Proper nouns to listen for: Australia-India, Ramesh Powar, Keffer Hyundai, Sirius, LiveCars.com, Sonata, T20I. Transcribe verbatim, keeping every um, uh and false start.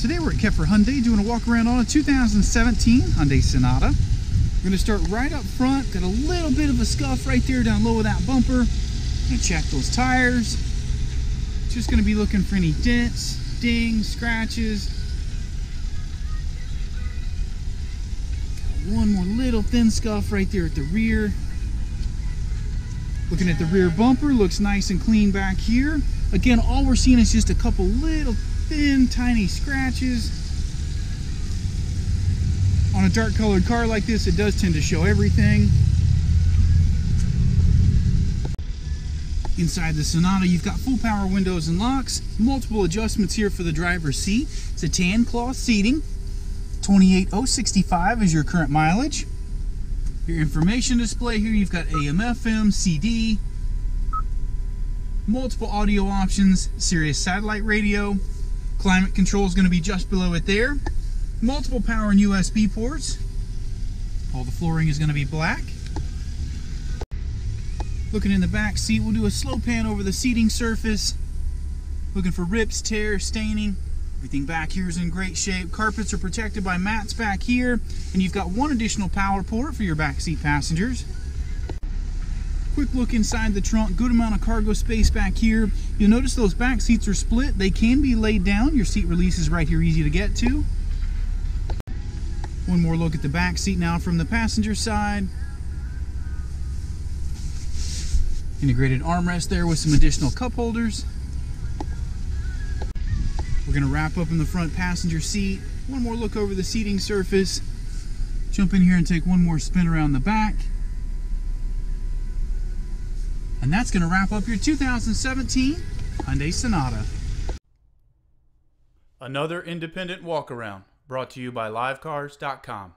Today we're at Keffer Hyundai doing a walk around on a two thousand seventeen Hyundai Sonata. We're going to start right up front. Got a little bit of a scuff right there down low of that bumper. Going to check those tires. Just going to be looking for any dents, dings, scratches. Got one more little thin scuff right there at the rear. Looking at the rear bumper, looks nice and clean back here. Again, all we're seeing is just a couple little thin, tiny scratches. On a dark colored car like this, it does tend to show everything. Inside the Sonata, you've got full power windows and locks, multiple adjustments here for the driver's seat. It's a tan cloth seating. twenty-eight thousand sixty-five is your current mileage. Your information display here, you've got A M F M, C D, multiple audio options, Sirius satellite radio, climate control is going to be just below it there, multiple power and U S B ports, all the flooring is going to be black. Looking in the back seat, we'll do a slow pan over the seating surface, looking for rips, tears, staining. Everything back here is in great shape. Carpets are protected by mats back here, and you've got one additional power port for your backseat passengers. Quick look inside the trunk, good amount of cargo space back here. You'll notice those back seats are split. They can be laid down. Your seat release is right here, easy to get to. One more look at the back seat now from the passenger side. Integrated armrest there with some additional cup holders. We're going to wrap up in the front passenger seat. One more look over the seating surface. Jump in here and take one more spin around the back. And that's going to wrap up your two thousand seventeen Hyundai Sonata. Another independent walk around brought to you by live cars dot com.